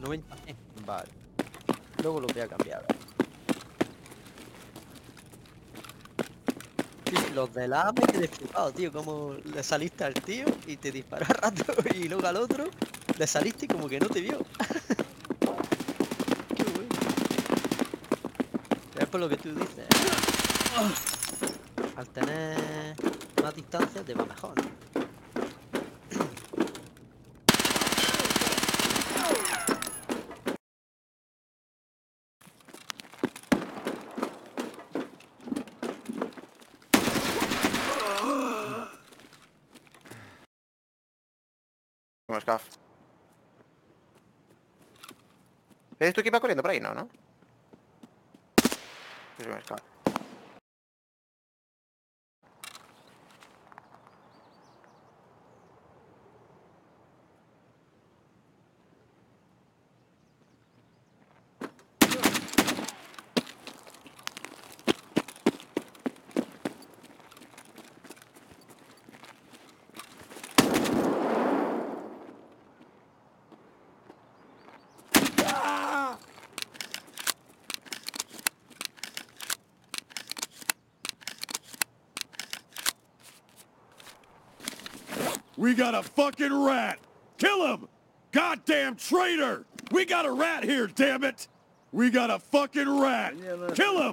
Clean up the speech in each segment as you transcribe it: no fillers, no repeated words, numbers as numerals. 90. Vale. Luego lo voy a cambiar. Sí, los del A me quedé flipado, tío. Como le saliste al tío y te disparó al rato y luego al otro le saliste y como que no te vio. Qué bueno. Es por lo que tú dices. Al tener más distancia te va mejor. Escape. ¿Eres tú que iba corriendo por ahí? No, ¿no? We got a fucking rat! Kill him! Goddamn traitor! We got a rat here, damn it! We got a fucking rat! Kill him!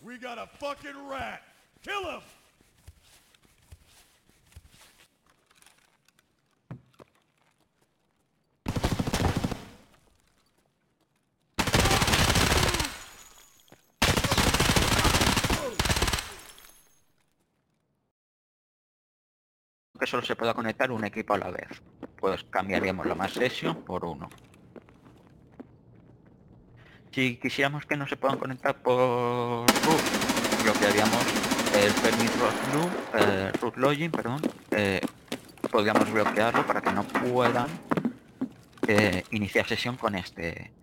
We got a fucking rat! Kill him! Que solo se pueda conectar un equipo a la vez. Pues cambiaríamos la más sesión por uno. Si quisiéramos que no se puedan conectar por root, lo que haríamos el permit root login, perdón, podríamos bloquearlo para que no puedan iniciar sesión con este.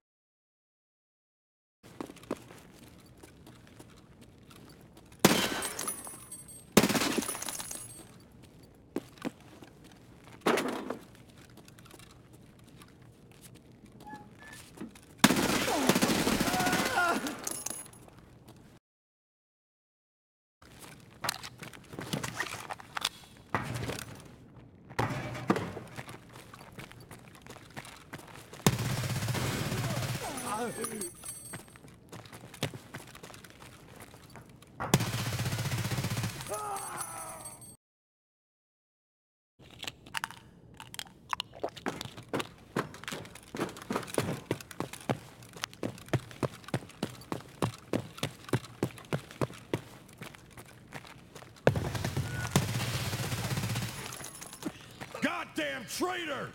Damn traitor!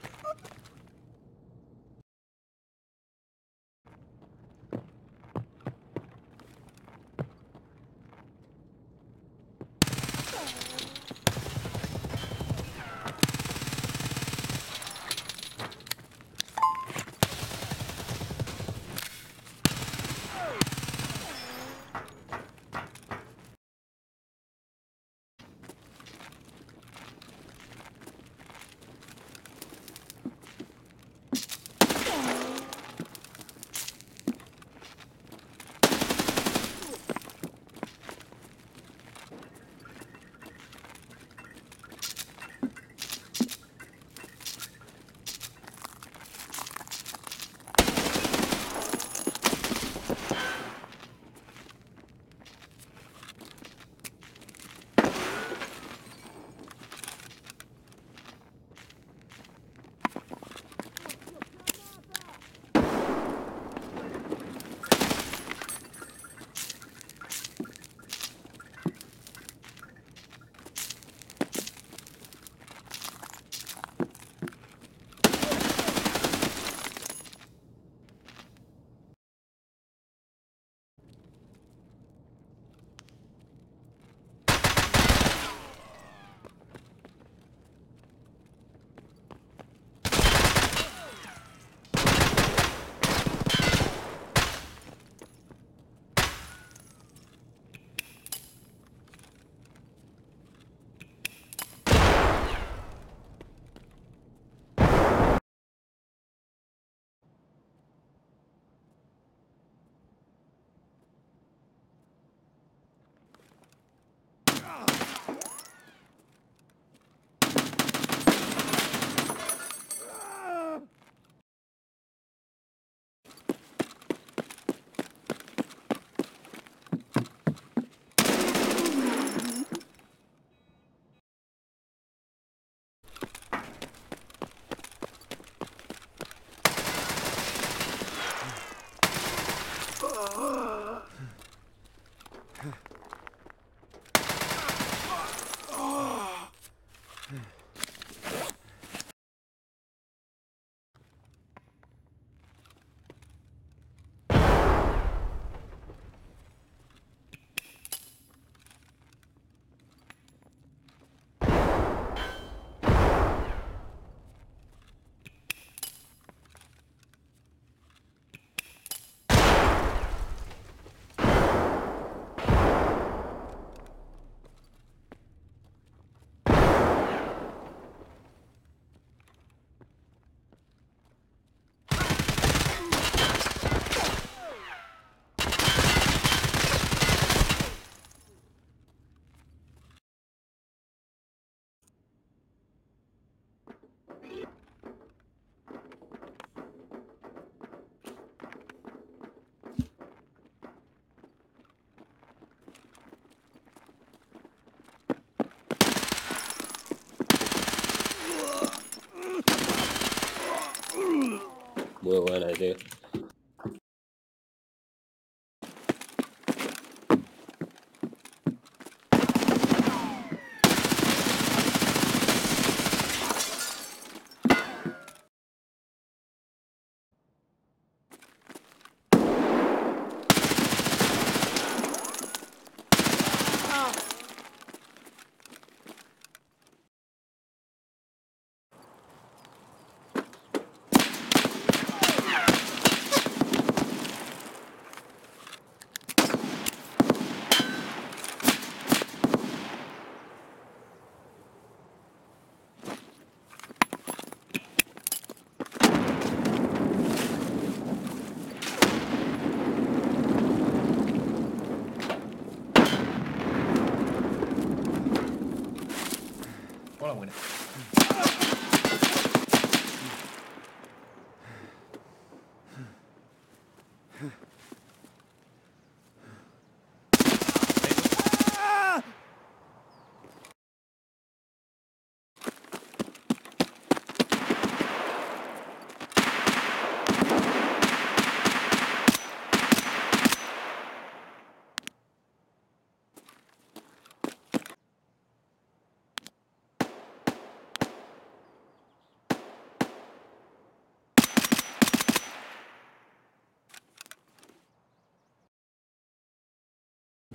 buena, tío.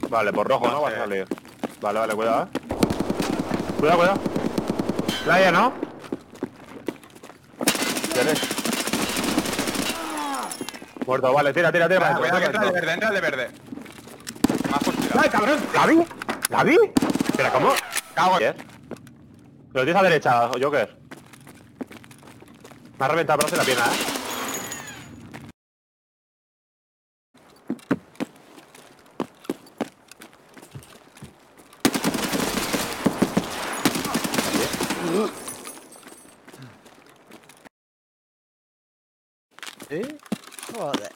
Vale, por rojo, ¿no? Va a salir. Vale, vale, cuidado, ¿eh? Cuidado, cuidado. Playa, ¿no? ¿Tienes? Muerto, vale, tira, tira, tira. Cuidado, cuidado, que entra de verde, entra de verde. ¡Ay, cabrón! ¿La vi? ¿La vi? ¿Pero cómo? Cago en... Pero tienes a derecha, Joker. Me ha reventado bronce la pierna, ¿eh? Joder.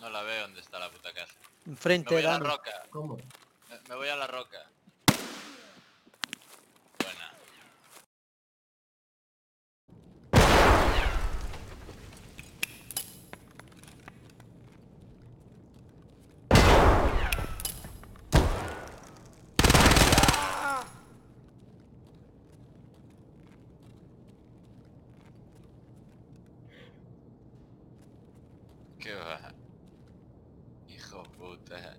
No la veo dónde está la puta casa. Enfrente de la roca. ¿Cómo? Me voy a la roca. Buena. Qué va, hijo puta.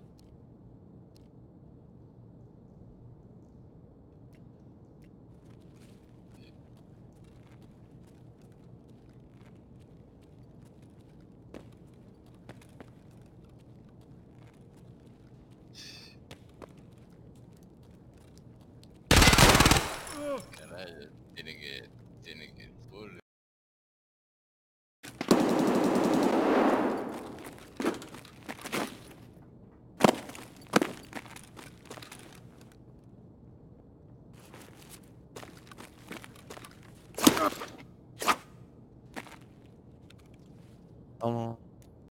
Caray, tiene que full.